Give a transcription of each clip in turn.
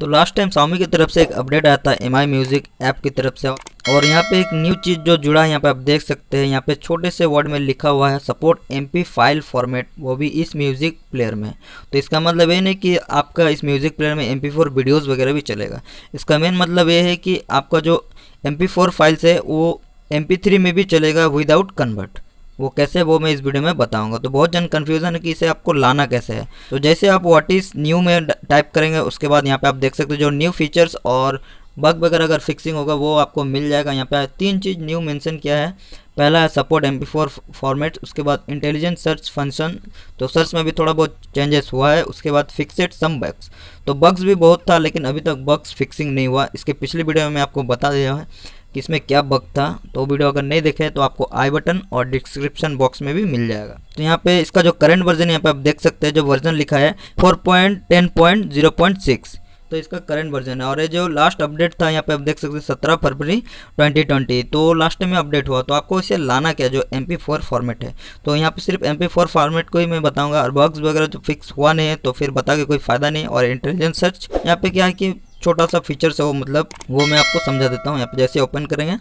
तो last time Xiaomi की तरफ से एक अपडेट आया था Mi Music ऐप की तरफ से, और यहाँ पे एक न्यू चीज़ जो जुड़ा है यहाँ पे आप देख सकते हैं। यहाँ पे छोटे से वर्ड में लिखा हुआ है सपोर्ट MP फाइल फॉर्मेट, वो भी इस म्यूज़िक प्लेयर में। तो इसका मतलब ये नहीं कि आपका इस म्यूज़िक प्लेयर में MP4 वीडियोज़ वगैरह भी चलेगा। इसका मेन मतलब ये है कि आपका जो MP4 फाइल्स है वो MP3 में भी चलेगा विदाउट कन्वर्ट। वो कैसे, वो मैं इस वीडियो में बताऊंगा। तो बहुत जन कन्फ्यूजन है कि इसे आपको लाना कैसे है। तो जैसे आप व्हाट इज न्यू में टाइप करेंगे, उसके बाद यहाँ पे आप देख सकते हो जो न्यू फीचर्स और बग वगैरह अगर फिक्सिंग होगा वो आपको मिल जाएगा। यहाँ पे तीन चीज़ न्यू मेंशन किया है। पहला है सपोर्ट MP4 फॉर्मेट, उसके बाद इंटेलिजेंट सर्च फंक्शन, तो सर्च में भी थोड़ा बहुत चेंजेस हुआ है। उसके बाद फिक्सेड सम बग्स, तो बग्स भी बहुत था लेकिन अभी तक बग्स फिक्सिंग नहीं हुआ। इसके पिछले वीडियो में मैं आपको बता दिया है कि इसमें क्या बग था, तो वीडियो अगर नहीं देखे तो आपको आई बटन और डिस्क्रिप्शन बॉक्स में भी मिल जाएगा। तो यहाँ पे इसका जो करंट वर्जन है यहाँ पे आप देख सकते हैं, जो वर्जन लिखा है 4.10.0.6, तो इसका करंट वर्जन है। और ये जो लास्ट अपडेट था यहाँ पे आप देख सकते हैं 17 फरवरी 2020, तो लास्ट टाइम में अपडेट हुआ। तो आपको इसे लाना क्या, जो MP4 फॉर्मेट है। तो यहाँ पे सिर्फ MP4 फॉर्मेट को ही मैं बताऊँगा, और बग्स वगैरह जो फिक्स हुआ नहीं है तो फिर बता के कोई फ़ायदा नहीं। और इंटेलिजेंट सर्च यहाँ पे क्या है कि छोटा सा फीचर्स है, वो मतलब वो मैं आपको समझा देता हूँ। यहाँ पे जैसे ओपन करेंगे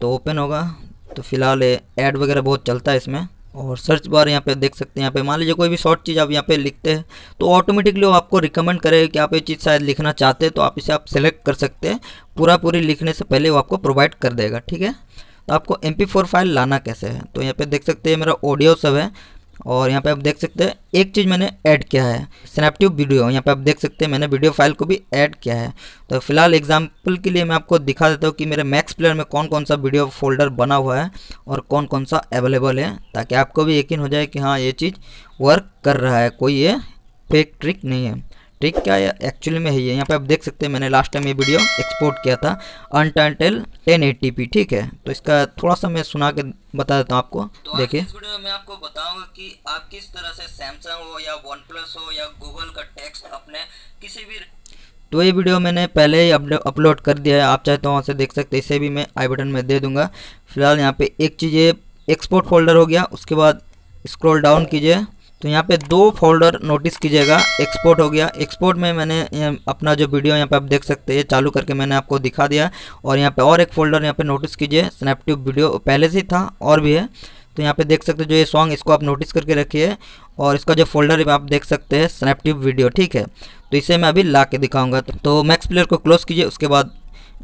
तो ओपन होगा। तो फिलहाल ऐड वगैरह बहुत चलता है इसमें। और सर्च बार यहाँ पे देख सकते हैं, यहाँ पे मान लीजिए कोई भी शॉर्ट चीज़ आप यहाँ पे लिखते हैं तो ऑटोमेटिकली वो आपको रिकमेंड करेगा कि आप ये चीज़ शायद लिखना चाहते हैं, तो आप इसे आप सेलेक्ट कर सकते हैं। पूरा पूरी लिखने से पहले वो आपको प्रोवाइड कर देगा, ठीक है। तो आपको MP4 फाइल लाना कैसे है, तो यहाँ पर देख सकते हैं मेरा ऑडियो सब है। और यहाँ पे आप देख सकते हैं एक चीज़ मैंने ऐड किया है, स्नैपट्यूब वीडियो। यहाँ पे आप देख सकते हैं मैंने वीडियो फाइल को भी ऐड किया है। तो फिलहाल एग्जांपल के लिए मैं आपको दिखा देता हूँ कि मेरे मैक्स प्लेयर में कौन कौन सा वीडियो फोल्डर बना हुआ है और कौन कौन सा अवेलेबल है, ताकि आपको भी यकीन हो जाए कि हाँ ये चीज़ वर्क कर रहा है, कोई ये फेक ट्रिक नहीं है। ट्रिक क्या है एक्चुअली में है ये। यहाँ पे आप देख सकते हैं मैंने लास्ट टाइम ये वीडियो एक्सपोर्ट किया था अनटाइटल्ड 1080p, ठीक है। तो इसका थोड़ा सा मैं सुना के बता देता हूँ आपको। तो देखिए इस वीडियो में आपको बताऊंगा कि आप किस तरह से सैमसंग हो या OnePlus हो या गूगल का टेक्स्ट अपने किसी भी, तो ये वीडियो मैंने पहले ही अपलोड कर दिया है, आप चाहे तो वहाँ से देख सकते हैं। इसे भी मैं आई बटन में दे दूँगा। फिलहाल यहाँ पर एक चीज़ ये एक्सपोर्ट फोल्डर हो गया, उसके बाद स्क्रॉल डाउन कीजिए तो यहाँ पे दो फोल्डर नोटिस कीजिएगा। एक्सपोर्ट हो गया, एक्सपोर्ट में मैंने अपना जो वीडियो यहाँ पे आप देख सकते हैं चालू करके मैंने आपको दिखा दिया। और यहाँ पे और एक फोल्डर यहाँ पे नोटिस कीजिए, स्नैपट्यूब वीडियो पहले से ही था और भी है। तो यहाँ पे देख सकते हैं जो ये सॉन्ग, इसको आप नोटिस करके रखिए। और इसका जो फोल्डर है आप देख सकते हैं स्नैपट्यूब वीडियो, ठीक है। तो इसे मैं अभी ला के दिखाऊँगा। तो मैक्स प्लेयर को क्लोज कीजिए, उसके बाद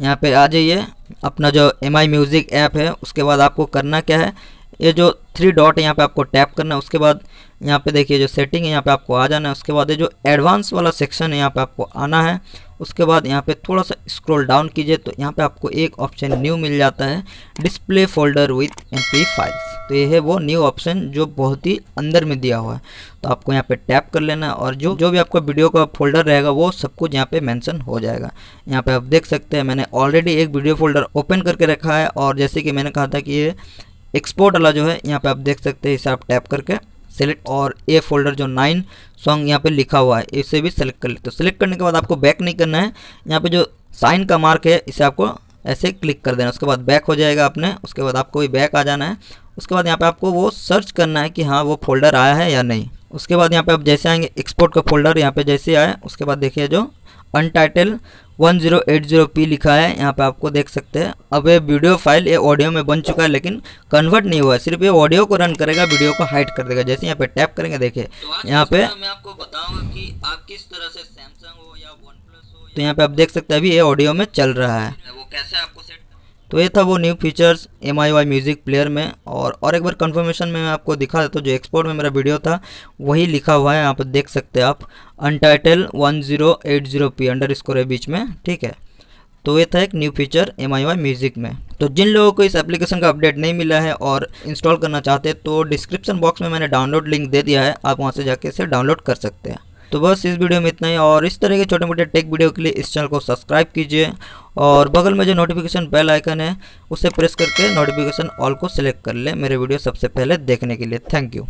यहाँ पर आ जाइए अपना जो Mi Music ऐप है। उसके बाद आपको करना क्या है, ये जो 3 डॉट है यहाँ पे आपको टैप करना है। उसके बाद यहाँ पे देखिए जो सेटिंग है यहाँ पे आपको आ जाना है। उसके बाद ये जो एडवांस वाला सेक्शन है यहाँ पे आपको आना है। उसके बाद यहाँ पे थोड़ा सा स्क्रॉल डाउन कीजिए तो यहाँ पे आपको एक ऑप्शन न्यू मिल जाता है, display folder with MP files. तो ये है वो न्यू ऑप्शन जो बहुत ही अंदर में दिया हुआ है। तो आपको यहाँ पे टैप कर लेना है और जो जो भी आपका वीडियो का फोल्डर रहेगा वो सब कुछ यहाँ पे मेंशन हो जाएगा। यहाँ पे आप देख सकते हैं मैंने ऑलरेडी एक वीडियो फोल्डर ओपन करके रखा है। और जैसे कि मैंने कहा था कि ये एक्सपोर्ट वाला जो है यहाँ पे आप देख सकते हैं, इसे आप टैप करके सेलेक्ट, और ये फोल्डर जो 9 सॉन्ग यहाँ पे लिखा हुआ है इसे भी सेलेक्ट कर लेते हो। सेलेक्ट करने के बाद आपको बैक नहीं करना है, यहाँ पे जो साइन का मार्क है इसे आपको ऐसे क्लिक कर देना है। उसके बाद बैक हो जाएगा आपने, उसके बाद आपको भी बैक आ जाना है। उसके बाद यहाँ पे आपको वो सर्च करना है कि हाँ वो फोल्डर आया है या नहीं। उसके बाद यहाँ पे आप जैसे आएंगे एक्सपोर्ट का फोल्डर यहाँ पे जैसे आए, उसके बाद देखिए जो अनटाइटल्ड 1080p लिखा है यहाँ पे आपको देख सकते हैं। अब ये वीडियो फाइल ये ऑडियो में बन चुका है लेकिन कन्वर्ट नहीं हुआ है, सिर्फ ये ऑडियो को रन करेगा, वीडियो को हाइड कर देगा। जैसे यहाँ पे टैप करेंगे देखिए यहाँ पे मैं आपको बताऊंगा कि आप किस तरह से सैमसंग हो या OnePlus हो। तो यहाँ पे आप देख सकते हैं अभी ये ऑडियो में चल रहा है, वो कैसे आपको सेट। तो ये था वो new features Mi music player में। और एक बार कंफर्मेशन में मैं आपको दिखा देता हूँ, जो एक्सपोर्ट में मेरा वीडियो था वही लिखा हुआ है यहाँ पर देख सकते हैं आप, अनटाइटल 1080p _ है बीच में, ठीक है। तो ये था एक न्यू फीचर Mi म्यूज़िक में। तो जिन लोगों को इस एप्लीकेशन का अपडेट नहीं मिला है और इंस्टॉल करना चाहते हैं तो डिस्क्रिप्शन बॉक्स में मैंने डाउनलोड लिंक दे दिया है, आप वहाँ से जाके इसे डाउनलोड कर सकते हैं। तो बस इस वीडियो में इतना ही, और इस तरह के छोटे मोटे टेक वीडियो के लिए इस चैनल को सब्सक्राइब कीजिए और बगल में जो नोटिफिकेशन बेल आइकन है उसे प्रेस करके नोटिफिकेशन ऑल को सिलेक्ट कर लें मेरे वीडियो सबसे पहले देखने के लिए। Thank you.